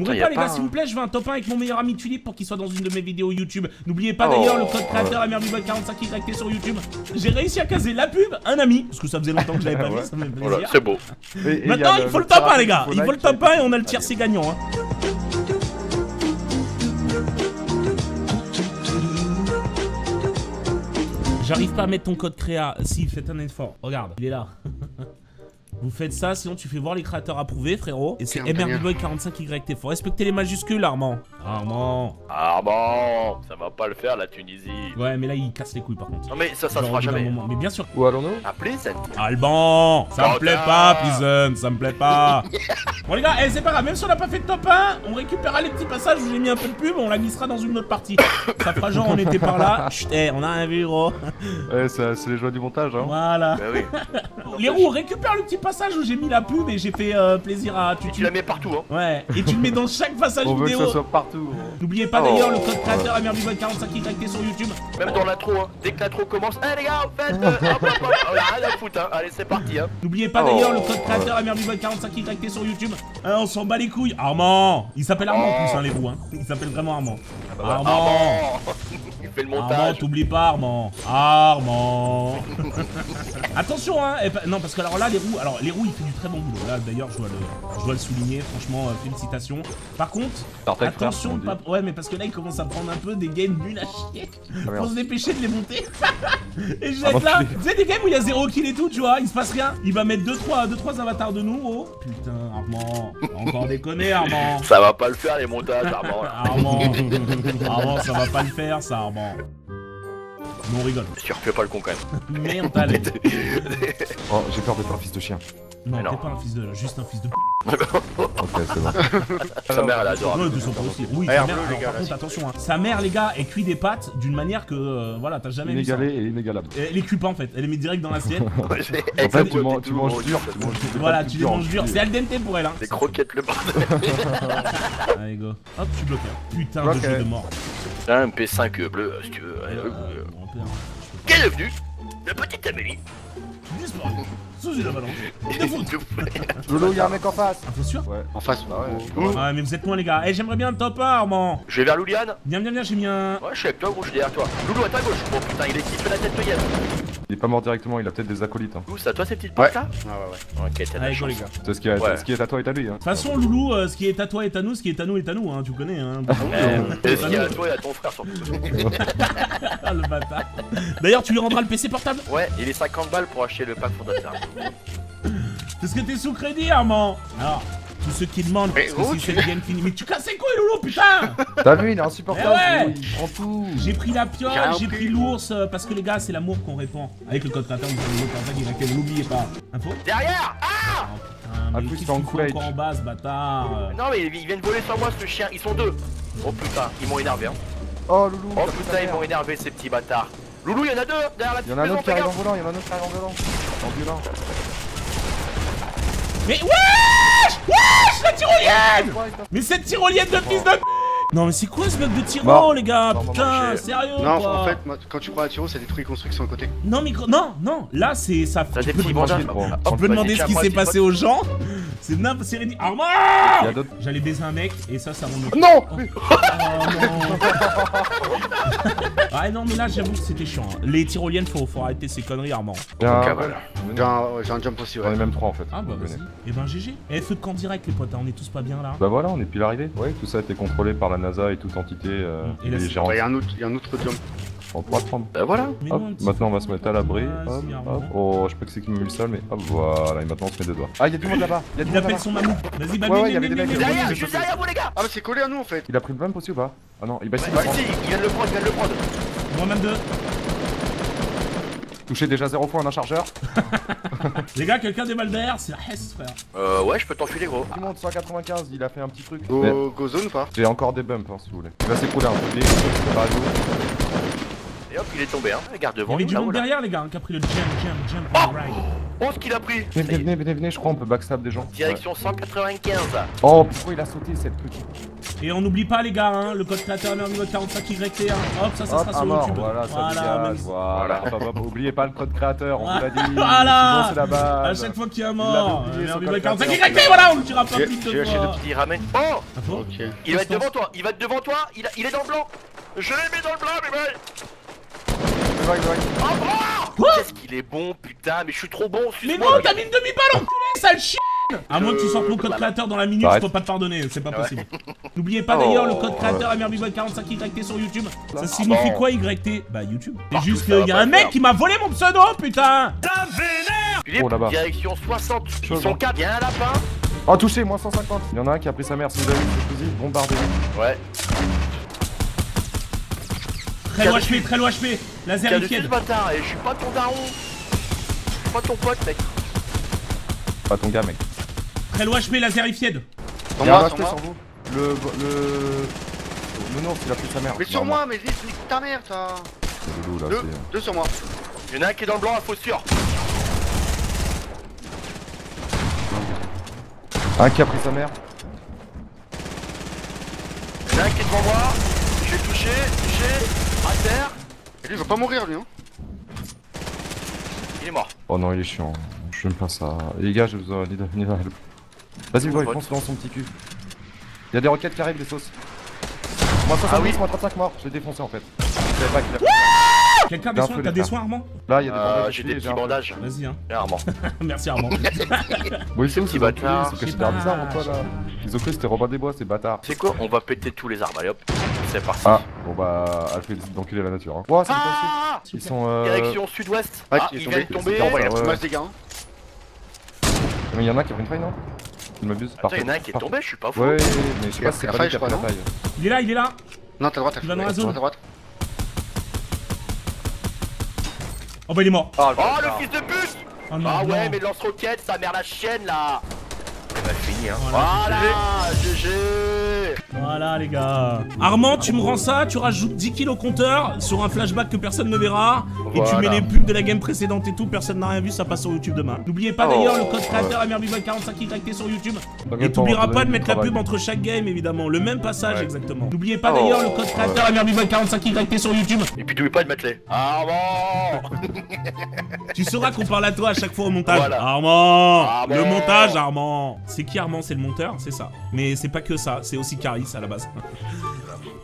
Mourrez pas les gars, s'il vous plaît, je veux un top 1 avec mon meilleur ami Tulip pour qu'il soit dans une de mes vidéos YouTube. N'oubliez pas d'ailleurs le code créateur MrBboy45YT sur YouTube. J'ai réussi à caser la pub, un ami, parce que ça faisait longtemps que je l'avais pas vu, ça me fait plaisir. C'est beau. Maintenant il faut le top 1 les gars, il faut le top 1 et on a le tiercé gagnant. J'arrive pas à mettre ton code créa. Si, faites un effort. Regarde, il est là. Vous faites ça, sinon tu fais voir les créateurs approuvés, frérot. Et c'est MrBboy45YT. Faut respecter les majuscules, Armand. Armand, ça va pas le faire, la Tunisie. Ouais, mais là, il casse les couilles, par contre. Non, mais ça, ça se fera jamais. Mais bien sûr. Où allons-nous? Appelez cette... Alban, ça me plaît pas, Prison, ça me plaît pas. Bon, les gars, c'est pas grave. Même si on n'a pas fait de top 1, on récupérera les petits passages où j'ai mis un peu de pub, on la glissera dans une autre partie. Ça fera genre, on était par là. Chut, on a un vélo. Ouais, c'est les joies du montage, hein. Voilà. Les roues, on récupère le petit passage. Passage où j'ai mis la pub et j'ai fait plaisir à Tutu. Tu la mets partout, hein. Ouais, et tu le mets dans chaque passage vidéo. On veut que ça soit partout. N'oubliez pas d'ailleurs le code créateur MrBboy45YT sur YouTube. Même dans l'intro, hein. Dès que l'intro commence, eh les gars, en fait, on a rien à foutre, hein. Allez, c'est parti, hein. N'oubliez pas d'ailleurs le code créateur MrBboy45YT sur YouTube. On s'en bat les couilles. Armand, il s'appelle Armand en plus, hein, les roues, hein. Il s'appelle vraiment Armand. Armand. Il fait le montage. Armand, t'oublies pas, Armand. Armand. Attention, hein. Non, parce que alors là, les roues. Alors, les roues, il fait du très bon boulot. Là, d'ailleurs, je dois le souligner. Franchement, félicitations. Par contre, attention. Ouais, mais parce que là, il commence à prendre un peu des games nuls à chier. Pour se dépêcher de les monter. Et je vais être là. Tu sais, des games où il y a 0 kill et tout, tu vois. Il se passe rien. Il va mettre 2-3 avatars de nous, oh. Putain, Armand. Encore déconner, Armand. Ça va pas le faire, les montages, Armand. Armand, ça va pas le faire, ça, Armand. Non, on rigole. Je refais pas le con quand même. Mais on t'a l'air. Oh, j'ai peur d'être un fils de chien. Non, t'es pas un fils de... juste un fils de p***. Ok, c'est bon. Sa mère, elle adore. Non, ils sont pas aussi. Oui, sa mère, alors par contre, attention, hein. Sa mère, les gars, elle cuit des pâtes d'une manière que, voilà, t'as jamais vu ça. Inégalée et inégalable. Elle les cuit pas, en fait. Elle les met direct dans l'assiette. En fait, tu manges dur. Voilà, tu les manges dur. C'est al dente pour elle, hein. Des croquettes, le bordel. Allez, go. Hop, je suis bloqué. Putain de jeu de mort. T'as un MP5 bleu, si tu veux. Qu'est devenu la petite Amélie? Disparu sous une avalanche. Loulou, y'a un mec en face. Ah, t'es sûr? Ouais, en face, bah ouais. Ouais, mais vous êtes loin, les gars. Eh, j'aimerais bien un top 1, Armand. Je vais vers Louliane. Viens, j'ai mis un. Ouais, je suis avec toi, gros, je suis derrière toi. Loulou, à ta gauche. Oh putain, il est qui fait la tête de Yann. Il est pas mort directement, il a peut-être des acolytes. Hein. Loulou, c'est à toi ces petites potes là? Ah ouais. Ok, t'as la chance. C'est ce qui est à toi est à lui. De toute façon, Loulou, ce qui est à toi est à nous, ce qui est à nous est à nous, hein, tu connais. Hein. Ce qui est à toi et à ton frère surtout. Le bâtard. D'ailleurs, tu lui rendras le PC portable? Ouais, il est 50 balles pour acheter le pack fondateur. Parce que t'es sous crédit, Armand. Alors, tous ceux qui demandent, parce que si cette game finie. Mais tu casses quoi, Loulou, putain? T'as vu, il est insupportable, il prend tout. J'ai pris la pioche, j'ai pris l'ours, parce que les gars, c'est l'amour qu'on répand. Avec le code créateur, vous avez le code créateur qui n'oubliez pas. Info? Derrière! Ah! Ah putain, mais il est encore en bas, ce bâtard. Non, mais ils viennent voler sur moi, ce chien, ils sont deux. Oh putain, ils m'ont énervé, hein. Oh Loulou. Oh putain, ils m'ont énervé, ces petits bâtards. Loulou, y'en a deux derrière la petite. Y'en a un autre qui arrive en volant, y'en a un autre qui arrive en volant. Ambulant. Mais wesh! Wesh! La tyrolienne! Mais cette tyrolienne de fils de p***! Non mais c'est quoi ce mec de tyro les gars? Putain, sérieux quoi. Non, en fait, quand tu prends la tyro, ça détruit les constructions à côté. Non mais non, là c'est ça. Tu peux demander ce qui s'est passé aux gens. C'est n'importe quoi, c'est Armand! J'allais baiser un mec et ça mon... Non! Ah non mais là j'avoue que c'était chiant. Les tyroliennes faut arrêter ces conneries Armand. J'ai un jump aussi ouais. On est même 3 en fait. Ah bah vas-y. Et ben GG. Eh feu de camp direct les potes, on est tous pas bien là. Bah voilà, on est pile arrivé. Ouais, tout ça a été contrôlé par la NASA et toute entité et les gérants. Il y a un autre jump. On pourra prendre. Bah voilà. Hop, maintenant on va se mettre à l'abri. Hop. Oh, je sais pas que c'est qui me met le sol, mais hop, voilà. Et maintenant on se met deux doigts. Ah, y'a tout le monde là-bas. Il appelle son mammouth. Vas-y, ouais, y'avait des mecs derrière, je suis derrière vous, les gars. Ah, mais c'est collé à nous en fait. Il a pris le bump aussi ou pas? Ah non, il bascule. Vas-y, il vient de le prendre, Moi-même deux. Touché déjà 0 fois en un chargeur. Les gars, quelqu'un des balles derrière, c'est la hesse, frère. Ouais, je peux t'enfiler, gros. Tout le monde, 195, il a fait un petit truc. Go zone ou pas? J'ai encore des bumps, hein, si vous voulez. Là, c'est cool, hein. Et hop, il est tombé, hein, regarde devant. Il y avait du monde derrière, les gars, hein, qui a pris le jump. Oh, ce qu'il a pris. Venez, je crois, on peut backstab des gens. Direction 195. Oh, pourquoi il a sauté cette petite. Et on n'oublie pas les gars, hein, le code créateur MrBboy45YT, hein. Hop, ça sera sur YouTube. Voilà, voilà. Oubliez pas le code créateur, on vous l'a dit. Voilà, c'est là-bas. À chaque fois qu'il y a un mort, MrBboy45YT, voilà, on le tirera pas plus de fois. Il ramène. Oh, il va être devant toi, il va être devant toi, il est dans le blanc. Je l'ai mis dans le blanc, mais ouais. Qu'est-ce qu'il est bon, putain, mais je suis trop bon. Mais non, t'as mis une demi-balle, enculé, sale chien. À moins que tu sortes mon code créateur dans la minute, je peux pas te pardonner, c'est pas possible. N'oubliez pas d'ailleurs le code créateur MrBboy45YT sur YouTube. Ça signifie quoi YT? Bah YouTube. C'est juste qu'il y a un mec qui m'a volé mon pseudo, putain. T'as vénère. Direction 60, ils sont 4, y'a un lapin. Oh touché, moins 150. Il y en a un qui a pris sa mère, si vous avez une fusil, bombardez-le. Ouais. Très loin HP, très loin HP. Laser est tiède. Et je suis pas ton daron. Je suis pas ton pote, mec. Pas ton gars, mec. Très loin HP, laser est tiède. Sur moi, sur vous. Le non, il a pris sa mère. Mais sur moi, mais juste nique ta mère, toi. Deux sur moi. Il y en a un qui est dans le blanc à faux sûr. Un qui a pris sa mère. Il y en a un qui est devant moi. J'ai touché, à terre. Et lui il va pas mourir lui hein. Il est mort. Oh non il est chiant. Je n'aime pas ça. Les gars j'ai besoin d'aide. Vas-y boy, fonce dans son petit cul. Il y a des roquettes qui arrivent, des sauces. Moi 70, moi 35 morts. Je l'ai défoncé en fait. Quelqu'un a des soins, t'as des soins Armand? Là il y a des bandages. J'ai des petits bandages. Vas-y hein. Armand. Merci Armand. Bon ils sont petits bâtards. C'est super bizarre en toi là. Ils ont cru que c'était Robin des bois ces bâtards. C'est quoi? On va péter tous les arbres, allez hop. C'est parti. Ah bon bah elle fait d'enculer la nature hein. Ouah c'est pas possible. Ils sont direction sud-ouest. Ah il vient de tomber. Il a pris masse des gars. Mais y'en a un qui a pris une faille non? Il m'abuse. Attends y'en a un qui est tombé, je suis pas fou. Ouais mais je sais pas si c'est pas lui qui a pris la faille. Il est là, il est là. Non t'as droite, t'as droite. Oh bah il est mort. Oh le fils de pute. Ah ouais mais lance-roquette, sa mère la chienne là. Elle va finir. Voilà GG. Voilà les gars. Armand tu me rends ça, tu rajoutes 10 kills au compteur sur un flashback que personne ne verra. Et tu mets les pubs de la game précédente et tout, personne n'a rien vu, ça passe sur YouTube demain. N'oubliez pas d'ailleurs le code créateur MrBboy45YT sur YouTube. Et t'oublieras pas de mettre la pub entre chaque game évidemment, le même passage exactement. N'oubliez pas d'ailleurs le code créateur MrBboy45YT sur YouTube. Et puis n'oubliez pas de mettre les Armand. Tu sauras qu'on parle à toi à chaque fois au montage. Voilà. Armand, le montage Armand. C'est qui Armand? C'est le monteur, c'est ça. Mais c'est pas que ça, c'est aussi Caris à la base.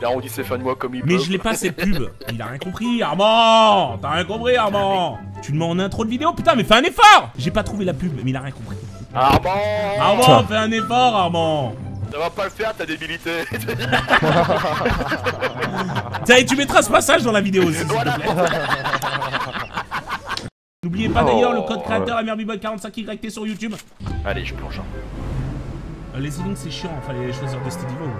Là on dit c'est fan de moi comme il peut. Mais je l'ai pas cette pub. Il a rien compris Armand. T'as rien compris Armand. Tu demandes en intro de vidéo putain mais fais un effort. J'ai pas trouvé la pub mais il a rien compris. Armand. Armand fais un effort Armand. Ça va pas le faire ta débilité. Tiens et tu mettras ce passage dans la vidéo aussi. Voilà. N'oubliez pas d'ailleurs le code créateur MrBboy45YT sur YouTube. Allez, je plonge. Les healings c'est chiant, fallait choisir de ce niveau.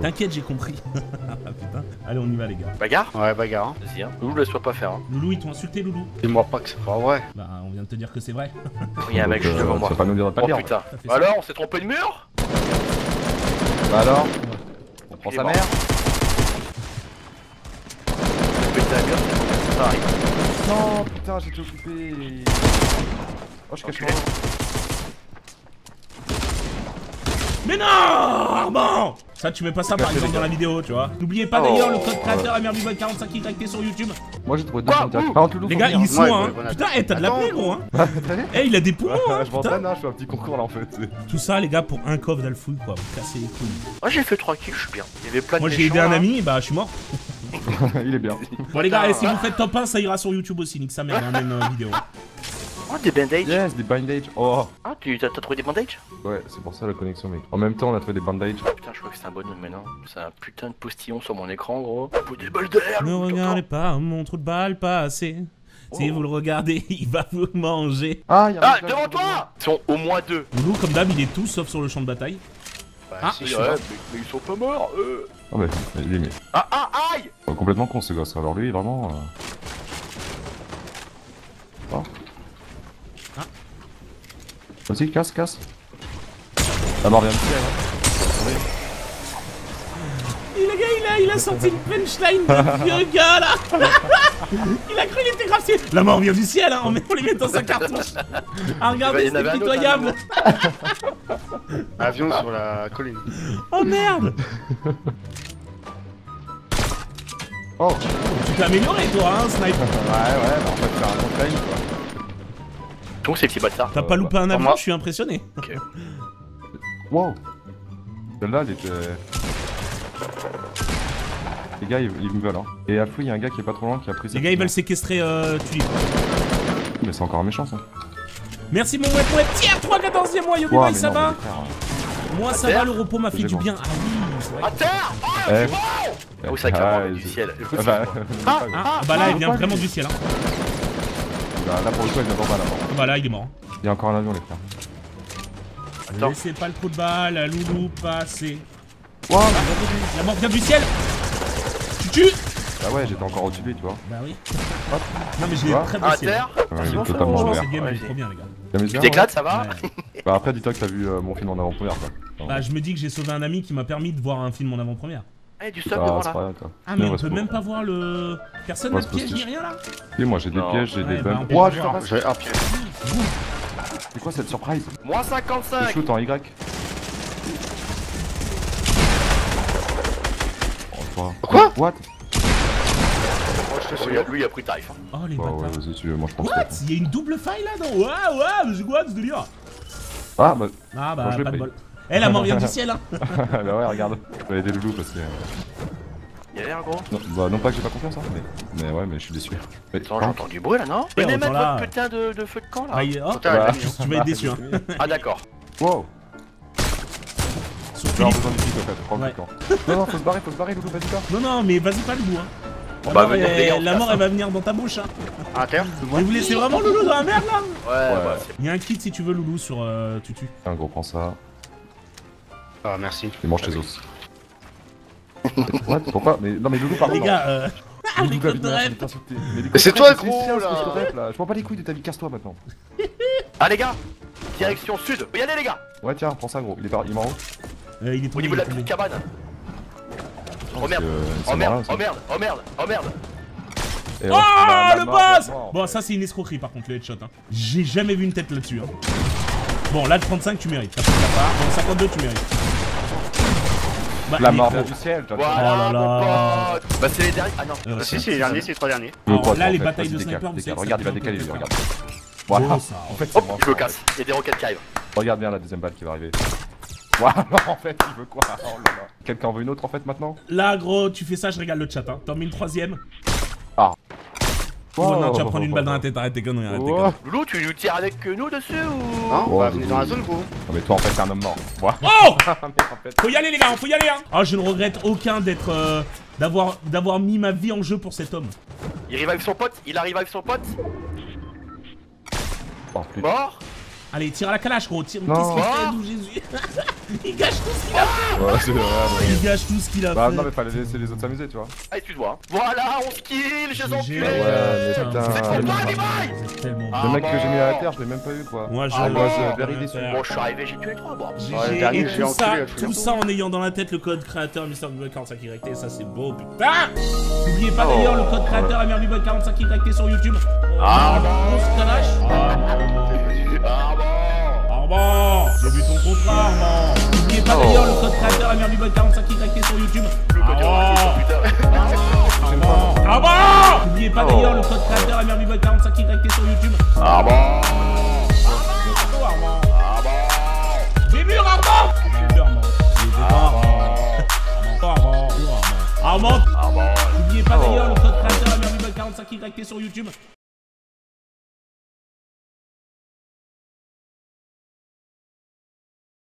T'inquiète, j'ai compris. Putain. Allez, on y va les gars. Bagarre? Ouais, bagarre. Hein. Vas-y, hein. Loulou, laisse-toi pas faire. Hein. Loulou, ils t'ont insulté, Loulou. Dis-moi pas que c'est pas vrai. Bah, on vient de te dire que c'est vrai. Il y a un mec juste devant moi. Pas nous dire pas oh putain. Alors, on s'est trompé de mur? Bah alors? On prend sa mère? Ça arrive. Non putain j'ai été occupé. Oh je cache moi. Mais non Armand. Ça tu mets pas ça par exemple dans la vidéo tu vois. N'oubliez pas d'ailleurs le code créateur MrBboy45YT sur YouTube. Moi j'ai trouvé deux contacts. Les gars ils sont hein. Putain t'as de la pluie gros hein. Eh il a des poumons hein. Je m'en donne hein, je fais un petit concours là en fait. Tout ça les gars pour un coffre d'alfouille quoi, pour casser les couilles. Moi j'ai fait 3 kills je suis bien. Il y avait plein de. Moi j'ai aidé un ami bah je suis mort. Il est bien. Bon les gars, et si vous faites top 1, ça ira sur YouTube aussi, nique sa mère, même vidéo. Oh des bandages. Yes, des bandages. Oh. Ah tu t'as trouvé des bandages? Ouais, c'est pour ça la connexion mec. En même temps, on a trouvé des bandages. Putain, je crois que c'est un bonhomme maintenant. C'est un putain de postillon sur mon écran, gros. Faut des balles d'air. Ne regardez pas mon trou de balle passer. Si vous le regardez, il va vous manger. Ah, devant toi. Ils sont au moins deux. Loulou, comme d'hab, il est tout sauf sur le champ de bataille. Ah, si, mais ils sont pas morts. Ah bah, il est mis. Ah, aïe! Complètement con ce gosse, alors lui vraiment... Oh. Ah. Vas-y, casse. La mort vient de tirer. il a sorti une punchline de vieux gars là. Il a cru qu'il était grave. La mort vient du ciel, hein, on les met dans sa cartouche. Ah, regardez, c'est pitoyable. Avion sur la colline. Oh merde. Oh. Tu t'es amélioré toi, hein, sniper. Ouais, bah en fait, faire un montagne quoi. Comment c'est, petit bâtard? T'as pas loupé un avion, je suis impressionné. Ok. Wow. Celle-là, elle était... Les gars, ils me veulent, hein. Et à fou, il y a un gars qui est pas trop loin qui a pris... Les gars, ils veulent séquestrer Tulip. Mais c'est encore un méchant, ça. Merci, mon web pour les tiers 3/14e mois, Yobi, ça va? Moi, ça va, le repos m'a fait du bien. Ah oui, à terre. Ah oui, c'est vrai que la mort vient du ciel. Ah, bah là, il vient vraiment du ciel, hein. Là, pour le coup, il vient d'en bas, là-bas. Bah là, il est mort. Il y a encore un avion, les frères. Attends. Laissez pas le trou de balle, Loulou, passer. Wow. Ah, la mort vient du ciel. Tu tues. Bah ouais, j'étais encore au-dessus de lui, tu vois. Bah oui. Hop. Non mais j'ai très bien. À terre. J'ai totalement ouvert. Tu t'éclates, ça va ouais. Bah après, dis-toi que t'as vu mon film en avant-première, quoi. Enfin, bah je me dis que j'ai sauvé un ami qui m'a permis de voir un film en avant-première. Eh, du sol devant là. Rien, ah mais on peut même pas voir le... Personne n'a de piège ni rien là. Et moi j'ai des pièges, j'ai des bugs. Ouah, j'ai un piège. C'est quoi cette surprise? Moins 55. Je shoot en Y. Quoi? What? Oh, je te souviens, lui il a pris tarif. Oh les bâtards. Ouais, vas-y, tu veux, moi je pense. What? Il y a une double faille là-dedans. Waouh, waouh, j'ai quoi de délire? Ah bah. Ah bah, pas de bol. Eh, la mort vient du ciel, hein. Bah ouais, regarde. Je vais aider Loulou parce que... Y'a l'air gros. Non, bah non pas que j'ai pas confiance, hein, mais ouais, mais je suis déçu. Mais... Attends, j'entends du bruit là, non? Venez mettre votre putain de feu de camp là. Ah, oh, bah, tu vas être déçu, hein. Ah d'accord. Wow. J'ai besoin du pic, en fait, prends le camp. Non, non, faut se barrer, Loulou, vas-y pas. Non, non, mais vas-y pas Loulou, hein. Bah, la mort elle va venir dans ta bouche, hein. Ah, terre. Mais vous laissez vraiment Loulou dans la merde là. Ouais, ouais. Y'a un kit si tu veux Loulou sur Tutu. Un gros, prends ça. Ah merci. Il mange tes os. Ouais, pourquoi? Mais non mais Loulou par contre. Les gars, les codes de rêve. Mais c'est toi gros là. Je prends pas les couilles de ta vie, casse-toi maintenant. Ah les gars, direction sud. Regardez les gars. Ouais tiens, prends ça gros. Il est par... il est en haut. Il est tombé, au niveau de la petite cabane. Oh merde, oh merde, oh merde, oh merde, oh merde. Oh le boss. Bon ça c'est une escroquerie par contre le headshot. J'ai jamais vu une tête là-dessus. Bon là de 35 tu mérites. Bon 52 tu mérites. Bah, la mort du ciel, toi. Voilà, oh là là. Bah, c'est les derniers. Ah non, si, c'est les derniers, c'est les trois derniers. Alors, là, les batailles de sniper, vous savez. Regarde, il va décaler, lui, regarde. Voilà. En fait, hop, je le casse. Il y a des roquettes qui arrivent. Regarde bien la deuxième balle qui va arriver. Voilà, en fait, il veut quoi? Oh là là. Quelqu'un en veut une autre, en fait, maintenant? Là, gros, tu fais ça, je régale le chat, hein. T'en mets une troisième. Ah. Oh non, tu vas prendre une balle dans la tête, arrête tes conneries, arrête tes conneries. Loulou, tu nous tires avec nous dessus ou... Hein, on va venir dans la zone, gros. Non mais toi, en fait, t'es un homme mort. Oh. Faut y aller, les gars, faut y aller, hein. Ah, je ne regrette aucun d'être... d'avoir mis ma vie en jeu pour cet homme. Il arrive avec son pote, il arrive avec son pote. Mort. Allez, tire à la calache, gros, tire... Qu'est-ce qu'il fait, d'où Jésus? Il gâche tout ce qu'il a fait. Ouais, c'est vrai, ouais. Il gâche tout ce qu'il a fait. Bah non, mais fallait laisser les autres s'amuser, tu vois. Ah, et tu te vois. Voilà, on se kill, je les enculés. Ouais, mais putain. C'est trop mal, les boys. Le mec que j'ai mis à la terre, je l'ai même pas eu, quoi. Moi, je suis arrivé, j'ai tué les trois, bon. Et tout ça en ayant dans la tête le code créateur MrBboy45YT, ça c'est beau, putain. N'oubliez pas d'ailleurs le code créateur MrBboy45YT sur YouTube. Ah, on se calache. Armand, j'ai vu ton contrat, Armand. N'oubliez pas d'ailleurs le code créateur MrBboy45YT sur YouTube. Armand, Armand. N'oubliez pas d'ailleurs le code créateur MrBboy45YT sur YouTube. Armand, Armand, Armand. J'ai vu Armand. J'ai vu Armand. Armand, Armand, Armand. N'oubliez pas d'ailleurs le code créateur MrBboy45YT sur YouTube.